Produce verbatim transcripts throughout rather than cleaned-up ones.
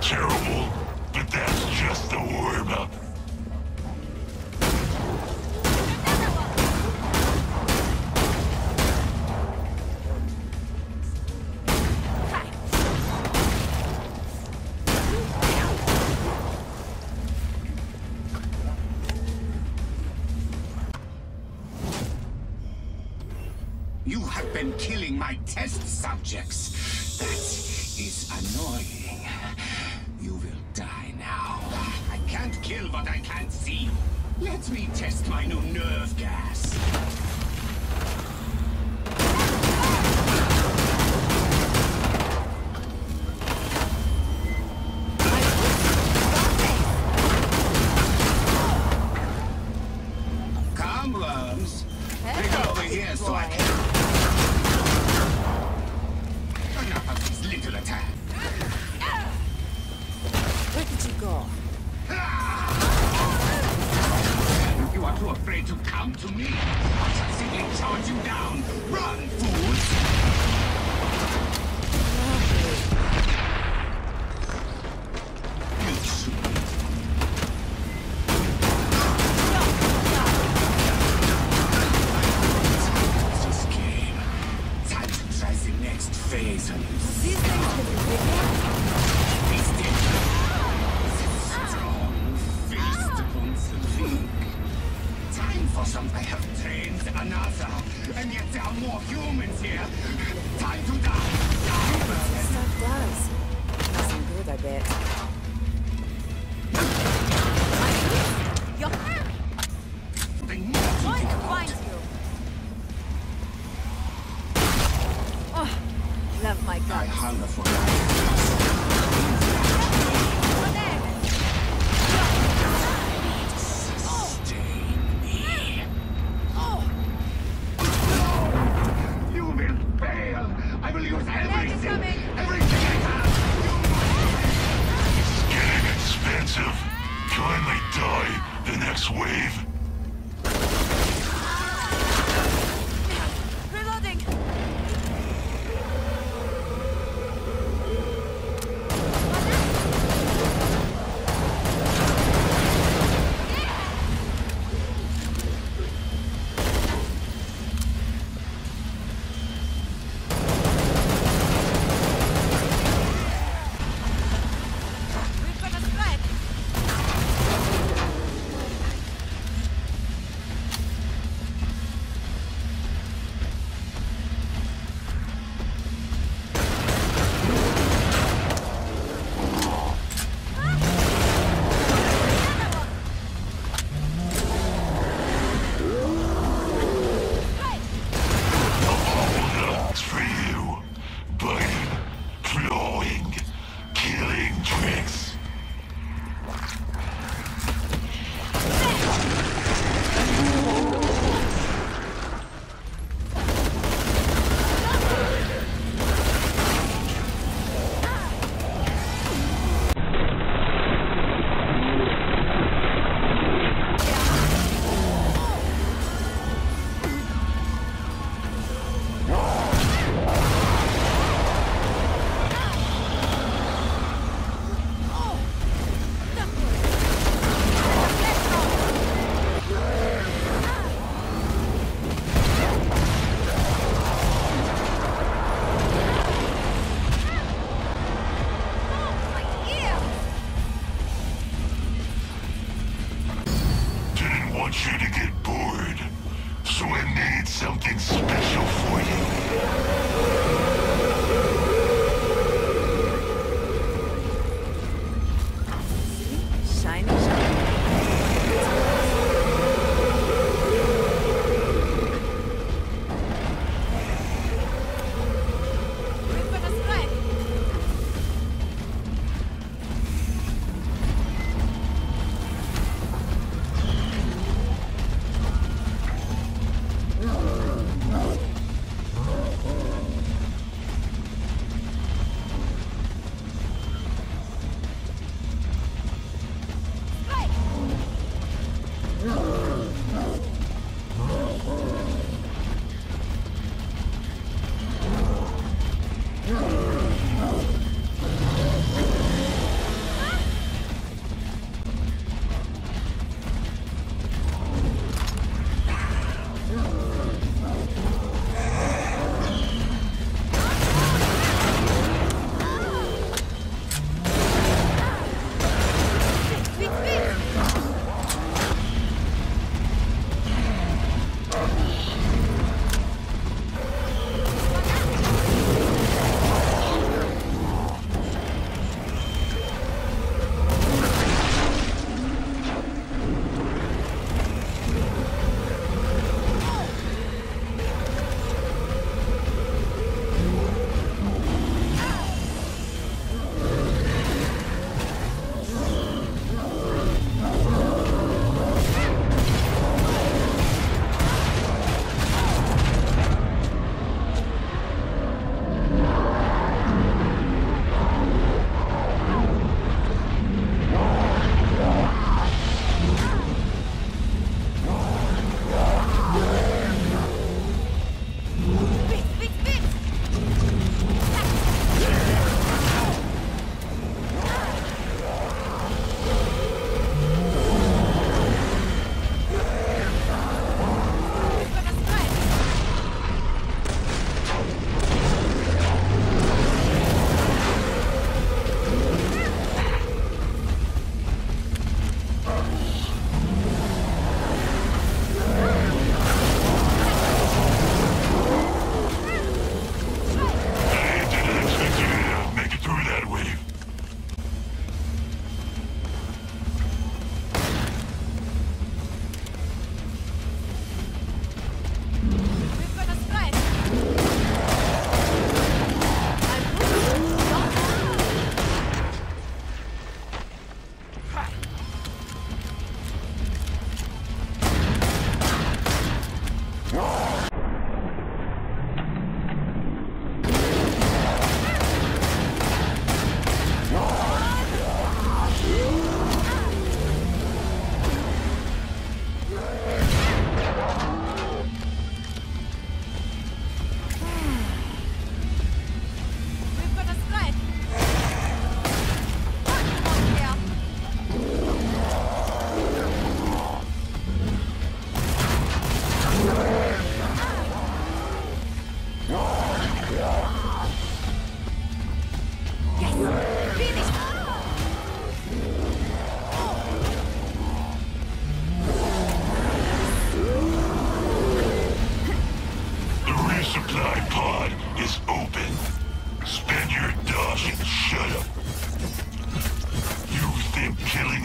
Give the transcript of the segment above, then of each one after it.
terrible, but that's just the warm-up. You have been killing my test subjects. That is annoying. You will die now. I can't kill what I can't see. Let me test my new nerve gas. Come, worms. Pick over here so I can... To me, I shall simply charge you down. Run, fools! You shoot. This game. Time to try the next phase on you. These things can be bigger. I have trained another, and yet there are more humans here. Time to die! Die! This stuff does. Isn't good, I bet. You're hurt! Trying to find you! Oh, love my guts. I hunger for life. Wave. Reloading.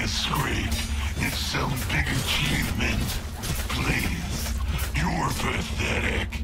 escaped is some big achievement. Please, you're pathetic.